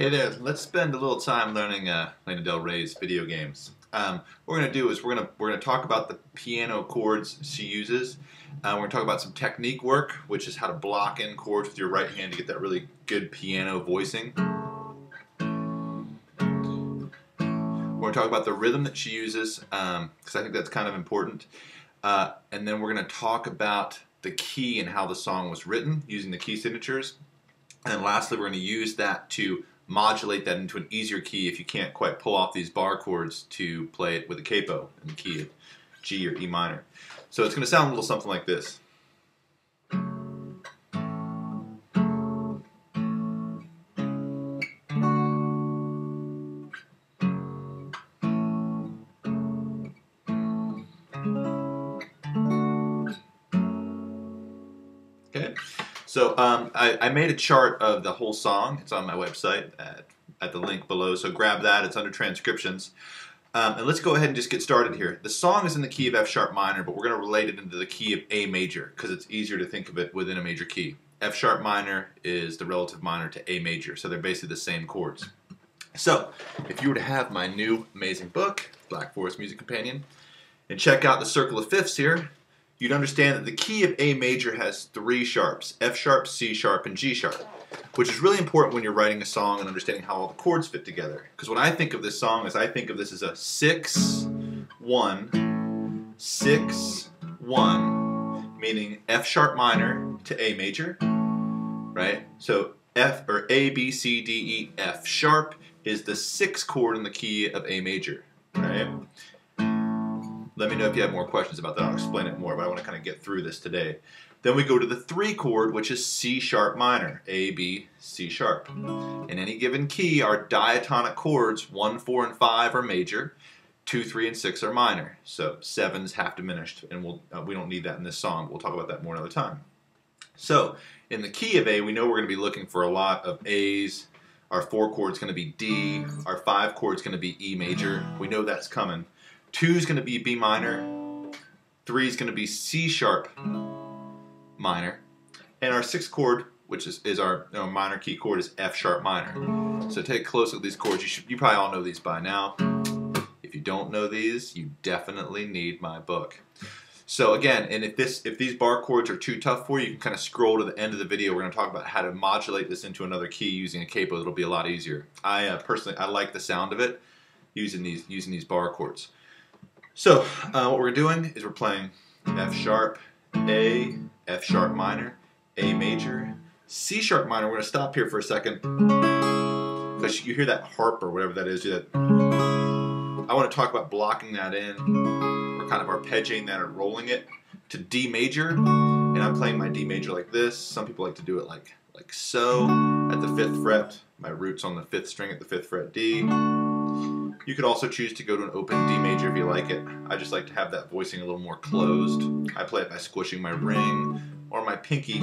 Hey there, let's spend a little time learning Lana Del Rey's video games. What we're going to do is we're going to talk about the piano chords she uses. We're going to talk about some technique work, which is how to block in chords with your right hand to get that really good piano voicing. We're going to talk about the rhythm that she uses, because I think that's kind of important. And then we're going to talk about the key and how the song was written using the key signatures. And then lastly, we're going to use that to modulate that into an easier key if you can't quite pull off these bar chords to play it with a capo in the key of G or E minor. So it's going to sound a little something like this. Okay. So I made a chart of the whole song. It's on my website at the link below, so grab that. It's under transcriptions. And let's go ahead and just get started here. The song is in the key of F sharp minor, but we're going to relate it into the key of A major because it's easier to think of it within a major key. F sharp minor is the relative minor to A major, so they're basically the same chords. So if you were to have my new amazing book, Black Forest Music Companion, and check out the circle of fifths here, you'd understand that the key of A major has three sharps, F sharp, C sharp, and G sharp, which is really important when you're writing a song and understanding how all the chords fit together. Because when I think of this song, I think of this as a 6-1-6-1, meaning F sharp minor to A major, right? So F or A, B, C, D, E, F sharp is the 6th chord in the key of A major, right? Let me know if you have more questions about that. I'll explain it more, but I want to kind of get through this today. Then we go to the 3 chord, which is C sharp minor, A, B, C sharp. In any given key, our diatonic chords, 1, 4, and 5 are major, 2, 3, and 6 are minor. So 7's half diminished, and we don't need that in this song. We'll talk about that more another time. So in the key of A, we know we're going to be looking for a lot of A's. Our 4 chord's going to be D. Our 5 chord's going to be E major. We know that's coming. 2 is going to be B minor, 3 is going to be C sharp minor, and our 6th chord, which is our minor key chord, is F sharp minor. So take a close look at these chords. You probably all know these by now. If you don't know these, you definitely need my book. So again, and if these bar chords are too tough for you, you can kind of scroll to the end of the video. We're going to talk about how to modulate this into another key using a capo. It'll be a lot easier. I personally like the sound of it using these bar chords. So what we're doing is we're playing F sharp, A, F sharp minor, A major, C sharp minor. We're going to stop here for a second because you hear that harp or whatever that is. I want to talk about blocking that in or kind of arpeggiating that or rolling it to D major. And I'm playing my D major like this. Some people like to do it like so at the 5th fret. My root's on the 5th string at the 5th fret D. You could also choose to go to an open D major if you like it. I just like to have that voicing a little more closed. I play it by squishing my ring or my pinky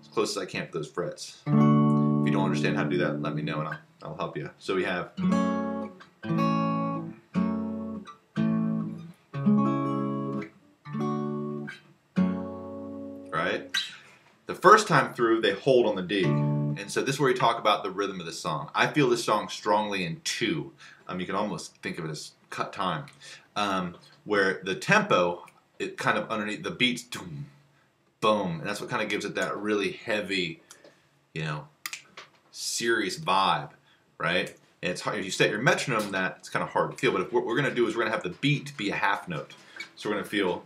as close as I can to those frets. If you don't understand how to do that, let me know and I'll help you. So we have... Right? The first time through, they hold on the D. And so this is where we talk about the rhythm of the song. I feel this song strongly in 2. You can almost think of it as cut time, where the tempo, it kind of underneath the beats, boom, boom, and that's what kind of gives it that really heavy, serious vibe, right? And it's hard if you set your metronome that it's kind of hard to feel. But if what we're going to do is we're going to have the beat be a half note, so we're going to feel.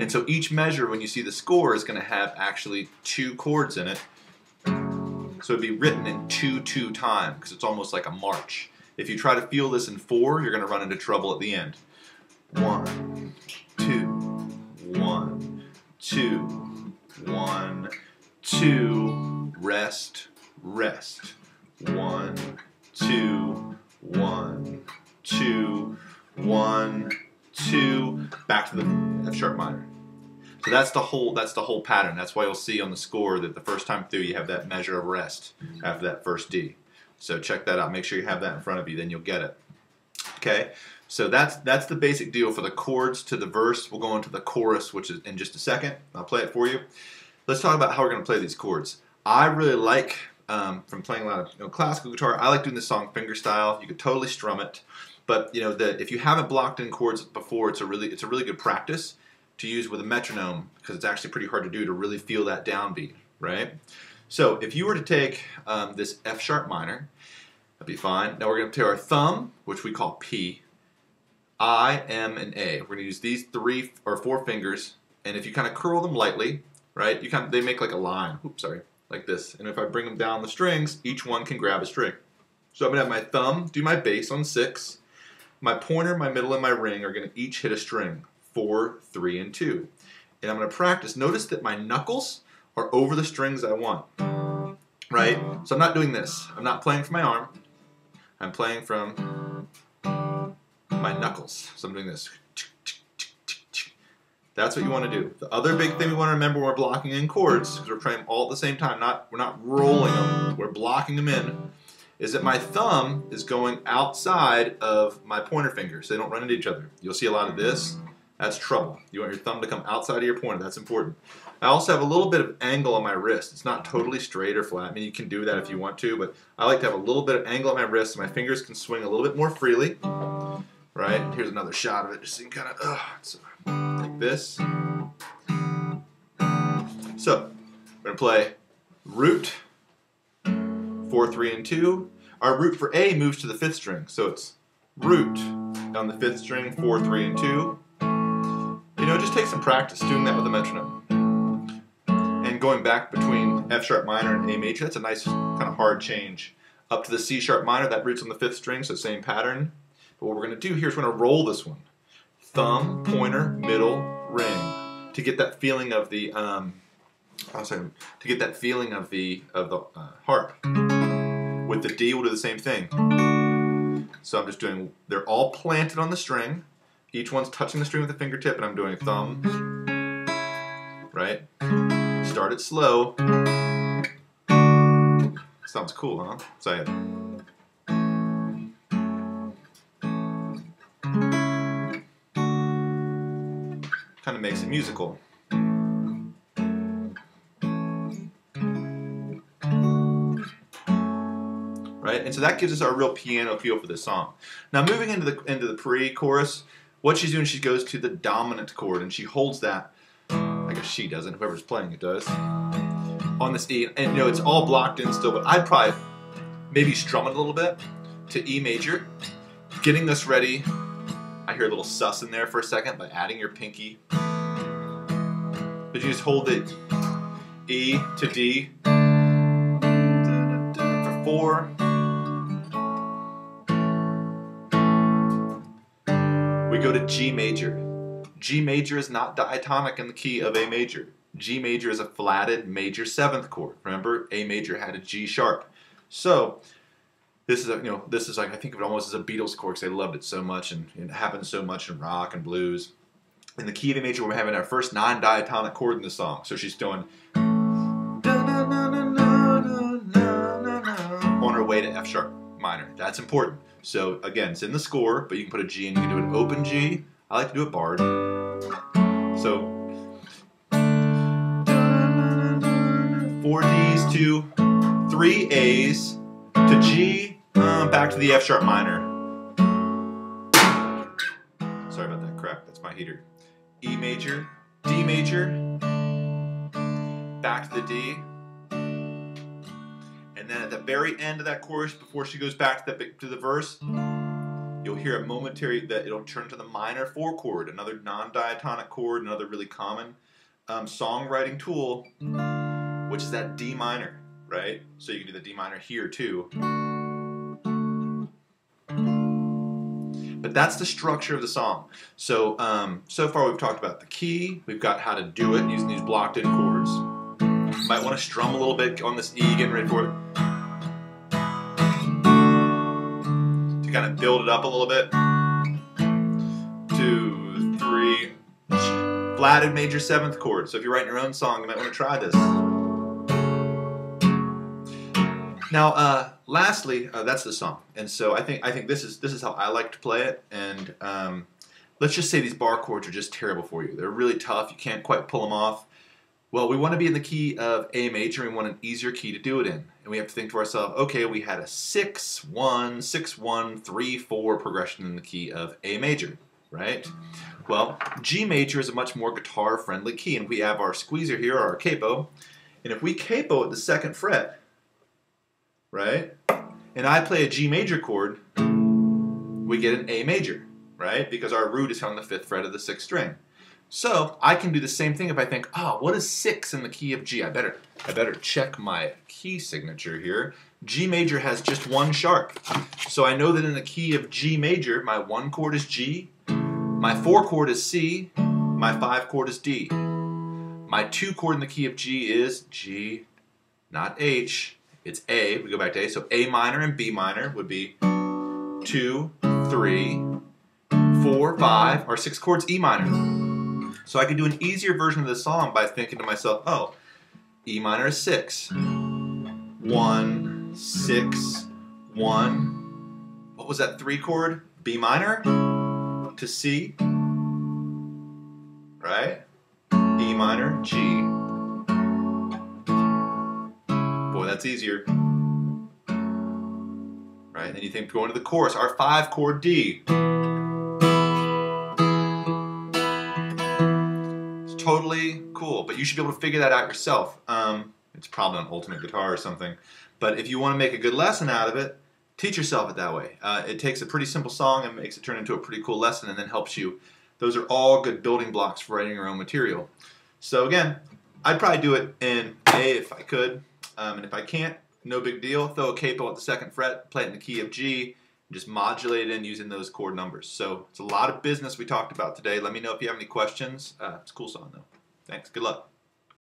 And so each measure, when you see the score, is going to have actually 2 chords in it. So it'd be written in 2-2 time because it's almost like a march. If you try to feel this in 4, you're going to run into trouble at the end. 1, 2, 1, 2, 1, 2, rest, rest. 1, 2, 1, 2, 1, 2, back to the F sharp minor. So that's the whole pattern. That's why you'll see on the score that the first time through you have that measure of rest after that first D. So check that out. Make sure you have that in front of you, then you'll get it. Okay? So that's the basic deal for the chords to the verse. We'll go into the chorus, which is in just a second. I'll play it for you. let's talk about how we're going to play these chords. I really like, from playing a lot of classical guitar, I like doing this song fingerstyle. You could totally strum it, but you know, if you haven't blocked in chords before, it's a really good practice to use with a metronome, because it's actually pretty hard to do to really feel that downbeat, right? So if you were to take this F sharp minor, that'd be fine. Now we're going to take our thumb, which we call P, I, M, and A. We're going to use these three or four fingers, and if you kind of curl them lightly, right, you kind of, they make like a line. Oops, sorry. Like this, and if I bring them down the strings, each one can grab a string. So I'm going to have my thumb do my bass on 6, my pointer, my middle, and my ring are going to each hit a string, 4, 3, and 2. And I'm going to practice. Notice that my knuckles are over the strings I want, right? So I'm not doing this. I'm not playing from my arm. I'm playing from my knuckles. So I'm doing this. That's what you want to do. The other big thing we want to remember when we're blocking in chords, because we're playing all at the same time, we're not rolling them, we're blocking them in, is that my thumb is going outside of my pointer finger, so they don't run into each other. You'll see a lot of this. That's trouble. You want your thumb to come outside of your pointer. That's important. I also have a little bit of angle on my wrist. It's not totally straight or flat. I mean, you can do that if you want to, but I like to have a little bit of angle on my wrist so my fingers can swing a little bit more freely. Right? Here's another shot of it. Just kind of, like this. So, we're going to play root, 4, 3, and 2. Our root for A moves to the 5th string, so it's root on the 5th string, 4, 3, and 2. You know, just take some practice doing that with a metronome. And going back between F sharp minor and A major, that's a nice kind of hard change. Up to the C sharp minor, that root's on the 5th string, so same pattern. But what we're going to do here is we're going to roll this one. Thumb, pointer, middle, ring, to get that feeling of the harp. With the D, we'll do the same thing. So I'm just doing. They're all planted on the string. Each one's touching the string with a fingertip, and I'm doing thumb. Right. Start it slow. Sounds cool, huh? So I have. Kind of makes it musical. Right? And so that gives us our real piano feel for this song. Now moving into the pre-chorus, what she's doing, she goes to the dominant chord and she holds that, I guess she doesn't, whoever's playing it does, on this E. And you know, it's all blocked in still, but I'd probably maybe strum it a little bit to E major, getting us ready. I hear a little sus in there for a second by adding your pinky. But you just hold the E to D for 4. We go to G major. G major is not diatonic in the key of A major. G major is a flatted major 7th chord. Remember, A major had a G sharp. So this is, this is like, I think of it almost as a Beatles chord because I loved it so much, and it happens so much in rock and blues. In the key of A major, we're having our first non-diatonic chord in the song. So she's doing on her way to F sharp minor. That's important. So again, it's in the score, but you can put a G and you can do an open G. I like to do it barred. So 4 Ds to 3 As to G. Back to the F sharp minor. Sorry about that crack, that's my heater. E major, D major, back to the D. And then at the very end of that chorus, before she goes back to the verse, you'll hear a momentary that it'll turn to the minor 4 chord, another non-diatonic chord, another really common songwriting tool, which is that D minor, right? So you can do the D minor here too. But that's the structure of the song. So, so far we've talked about the key, we've got how to do it using these blocked in chords. You might want to strum a little bit on this E, getting ready for it, to kind of build it up a little bit. 2, 3, flatted major 7th chord. So if you're writing your own song, you might want to try this. Now, lastly, that's the song, and so I think this is how I like to play it. And let's just say these bar chords are just terrible for you. They're really tough. You can't quite pull them off. Well, we want to be in the key of A major, and we want an easier key to do it in. And we have to think to ourselves, okay, we had a 6, 1, 6, 1, 3, 4 progression in the key of A major, right? Well, G major is a much more guitar-friendly key, and we have our squeezer here, our capo, and if we capo at the 2nd fret, right, and I play a G major chord, we get an A major, right, because our root is on the 5th fret of the 6th string. So I can do the same thing if I think, oh, what is 6 in the key of G? I better check my key signature here. G major has just 1 sharp. So I know that in the key of G major, my 1 chord is G, my 4 chord is C, my 5 chord is D. My 2 chord in the key of G is G, not H, it's A, we go back to A, so A minor and B minor would be 2, 3, 4, 5, our 6 chords E minor. So I could do an easier version of this song by thinking to myself, oh, E minor is 6, 1, 6, 1. What was that 3 chord? B minor to C, right? E minor, G. Boy, that's easier. Right, then you think going to the chorus, our 5 chord D. Totally cool, but you should be able to figure that out yourself. It's probably on Ultimate Guitar or something, but if you want to make a good lesson out of it, teach yourself it that way. It takes a pretty simple song and makes it turn into a pretty cool lesson and then helps you. Those are all good building blocks for writing your own material. So again, I'd probably do it in A if I could, and if I can't, no big deal. Throw a capo at the 2nd fret, play it in the key of G, and just modulate it in using those chord numbers. So it's a lot of business we talked about today. Let me know if you have any questions. It's a cool song though. Thanks. Good luck.